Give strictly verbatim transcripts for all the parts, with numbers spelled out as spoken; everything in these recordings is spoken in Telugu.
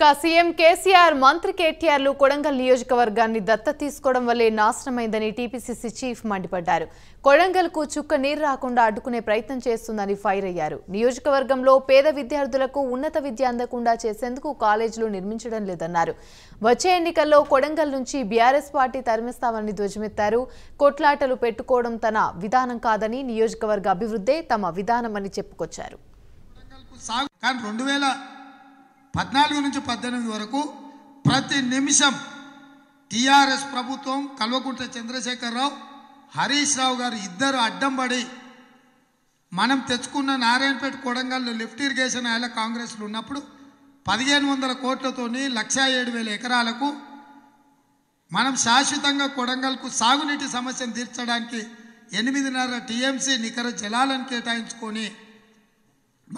ఇక సీఎం కేసీఆర్ మంత్రి కేటీఆర్లు కొడంగల్ నియోజకవర్గాన్ని దత్త తీసుకోవడం వల్లే నాశనమైందని టీపీసీసీ చీఫ్ మండిపడ్డారు. కొడంగల్కు చుక్క నీరు రాకుండా అడ్డుకునే ప్రయత్నం చేస్తుందని ఫైర్ అయ్యారు. నియోజకవర్గంలో పేద విద్యార్థులకు ఉన్నత విద్య అందకుండా చేసేందుకు కాలేజీలు నిర్మించడం లేదన్నారు. వచ్చే ఎన్నికల్లో కొడంగల్ నుంచి బీఆర్ఎస్ పార్టీ తరిమిస్తామని ధ్వజమెత్తారు. కొట్లాటలు పెట్టుకోవడం తన విధానం కాదని, నియోజకవర్గ అభివృద్ధే తమ విధానమని చెప్పుకొచ్చారు. పద్నాలుగు నుంచి పద్దెనిమిది వరకు ప్రతి నిమిషం టీఆర్ఎస్ ప్రభుత్వం కల్వకుంట్ల చంద్రశేఖరరావు, హరీష్ రావు గారు ఇద్దరు అడ్డం పడి మనం తెచ్చుకున్న నారాయణపేట కొడంగల్లో లిఫ్ట్ ఇరిగేషన్ ఆయన కాంగ్రెస్లో ఉన్నప్పుడు పదిహేను వందల కోట్లతోని లక్ష ఏడు వేల ఎకరాలకు మనం శాశ్వతంగా కొడంగల్కు సాగునీటి సమస్యను తీర్చడానికి ఎనిమిదిన్నర టీఎంసీ నికర జలాలను కేటాయించుకొని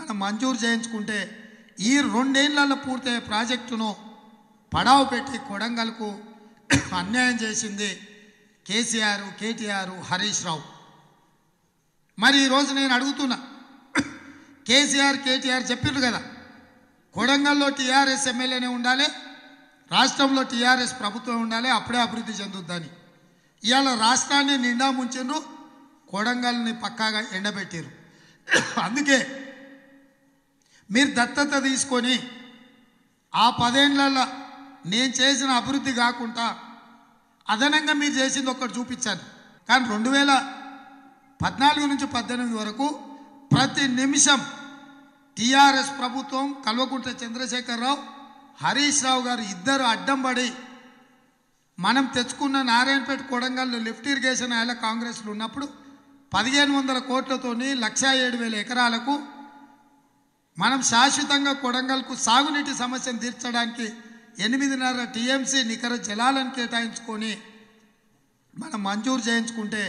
మనం మంజూరు చేయించుకుంటే ఈ రెండేళ్లలో పూర్తయ్యే ప్రాజెక్టును పడావు పెట్టి కొడంగల్కు అన్యాయం చేసింది కేసీఆర్, కేటీఆర్, హరీష్ రావు. మరి ఈరోజు నేను అడుగుతున్నా, కేసీఆర్ కేటీఆర్ చెప్పిండ్రు కదా, కొడంగల్లో టీఆర్ఎస్ ఎమ్మెల్యేనే ఉండాలి, రాష్ట్రంలో టీఆర్ఎస్ ప్రభుత్వం ఉండాలి, అప్పుడే అభివృద్ధి చెందుద్దని. ఇవాళ రాష్ట్రాన్ని నిండా ముంచిండ్రు, కొడంగల్ని పక్కాగా ఎండబెట్టిరు. అందుకే మీరు దత్తత తీసుకొని ఆ పదేళ్లలో నేను చేసిన అభివృద్ధి కాకుండా అదనంగా మీరు చేసింది ఒకటి చూపించాను. కానీ రెండు వేల పద్నాలుగు నుంచి పద్దెనిమిది వరకు ప్రతి నిమిషం టీఆర్ఎస్ ప్రభుత్వం కల్వకుంట్ల చంద్రశేఖరరావు, హరీష్ రావు గారు ఇద్దరు అడ్డం పడి మనం తెచ్చుకున్న నారాయణపేట కొడంగల్లో లిఫ్ట్ ఇరిగేషన్ ఆయన కాంగ్రెస్లో ఉన్నప్పుడు పదిహేను వందల కోట్లతోని లక్ష ఏడు వేల ఎకరాలకు మనం శాశ్వతంగా కొడంగల్కు సాగునీటి సమస్యను తీర్చడానికి ఎనిమిదిన్నర టీఎంసీ నికర జలాలను కేటాయించుకొని మనం మంజూరు చేయించుకుంటే